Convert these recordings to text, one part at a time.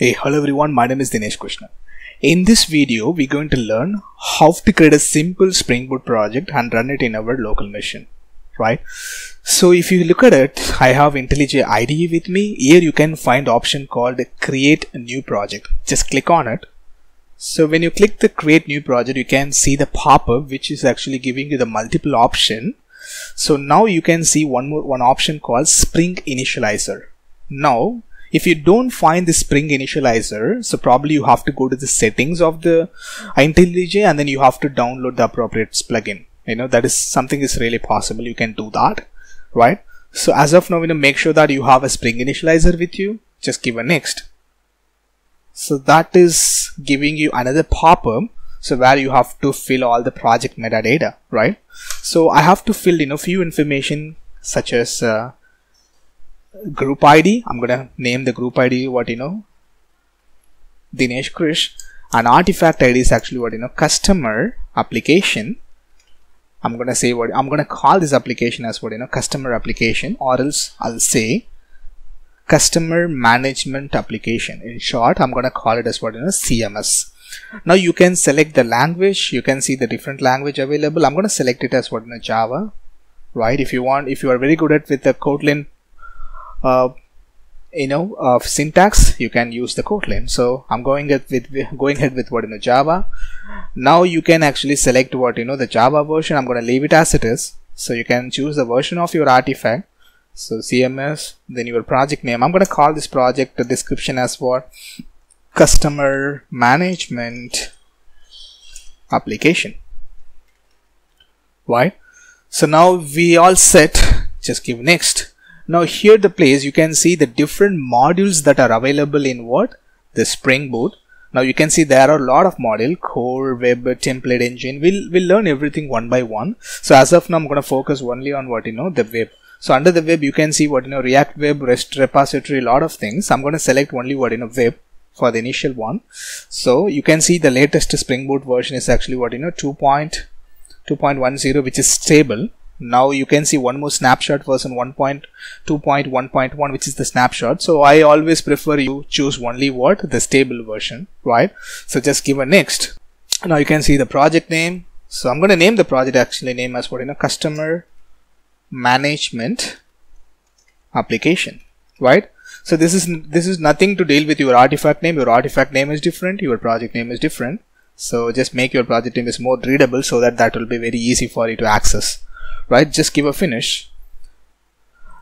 Hey, hello everyone, my name is Dinesh Krishnan. In this video, we're going to learn how to create a simple Spring Boot project and run it in our local machine, right? So if you look at it, I have IntelliJ IDE with me. Here you can find option called create a new project. Just click on it. So when you click the create new project, you can see the pop-up which is actually giving you the multiple option. So now you can see one option called Spring Initializer. Now, if you don't find the Spring Initializer, so probably you have to go to the settings of the IntelliJ and then you have to download the appropriate plugin. You know, that is something is really possible. You can do that, right? So as of now, you know, make sure that you have a Spring Initializer with you. Just give a next. So that is giving you another pop-up. So where you have to fill all the project metadata, right? So I have to fill, you know, few information such as group ID. I'm gonna name the group ID what, you know, Dinesh Krish, and artifact ID is actually what, you know, customer application. I'm gonna say what, I'm gonna call this application as what, you know, customer application, or else I'll say customer management application. In short, I'm gonna call it as what, you know, CMS. Now you can select the language. You can see the different language available. I'm gonna select it as what, you know, Java, right? If you want, if you are very good at with the Kotlin syntax, you can use the Kotlin. So I'm going ahead with what, you know, Java. Now you can actually select what, you know, the Java version. I'm going to leave it as it is. So you can choose the version of your artifact. So CMS, then your project name. I'm going to call this project the description as what, customer management application. Right? So now we all set. Just give next. Now here the place you can see the different modules that are available in what, the Spring Boot. Now you can see there are a lot of module, core, web, template engine. We'll learn everything one by one. So as of now, I'm going to focus only on what, you know, the web. So under the web you can see what, you know, React Web, REST repository, a lot of things. I'm going to select only what, you know, web for the initial one. So you can see the latest Spring Boot version is actually what, you know, 2.10, which is stable. Now you can see one more snapshot version 1.2.1.1, which is the snapshot. So I always prefer you choose only what, the stable version, right? So just give a next. Now you can see the project name. So I'm going to name the project actually name as what, you know, customer management application, right? So this is nothing to deal with your artifact name. Your artifact name is different, your project name is different. So just make your project name is more readable so that that will be very easy for you to access. Right, just give a finish.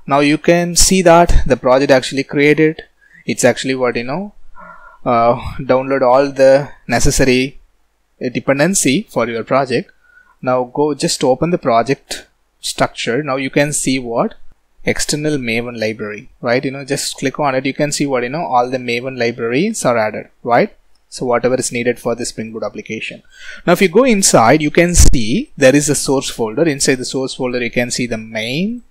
Now you can see that the project actually created. It's actually what, you know, download all the necessary dependency for your project. Now go just open the project structure. Now you can see what, external Maven library, right? You know, just click on it. You can see what, you know, all the Maven libraries are added, right? So whatever is needed for the Spring Boot application. Now if you go inside, you can see there is a source folder. Inside the source folder, you can see the main,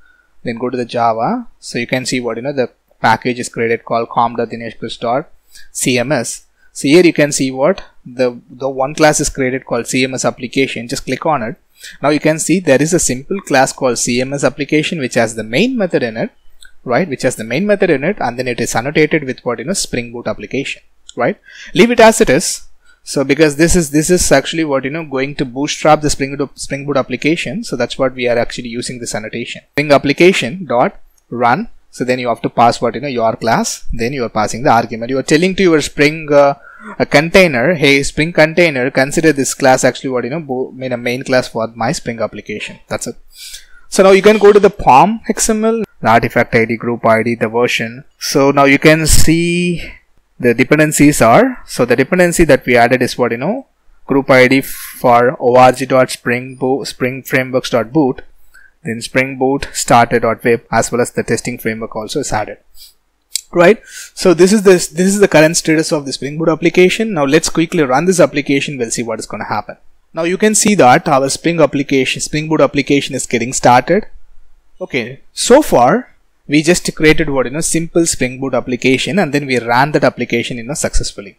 then go to the Java. So you can see what, you know, the package is created called com.dineshkrishnan.cms. So here you can see what the one class is created called CMS application. Just click on it. Now you can see there is a simple class called CMS application, which has the main method in it, right? Which has the main method in it, and then it is annotated with what, you know, Spring Boot application. Right, leave it as it is. So because this is actually what, you know, going to bootstrap the Spring Boot application. So that's what we are actually using this annotation. Spring application dot run. So then you have to pass what, you know, your class. Then you are passing the argument. You are telling to your Spring container, hey Spring container, consider this class actually what, you know, made a main class for my Spring application. That's it. So now you can go to the pom.xml, the artifact ID, group ID, the version. So now you can see the dependencies are, so the dependency that we added is what, you know, group ID for org.springframeworks.boot, then Spring Boot starter.web, as well as the testing framework also is added, right? So this is the current status of the Spring Boot application. Now let's quickly run this application. We'll see what is going to happen. Now you can see that our Spring Boot application is getting started. Okay, so far we just created what, you know, simple Spring Boot application, and then we ran that application, you know, successfully.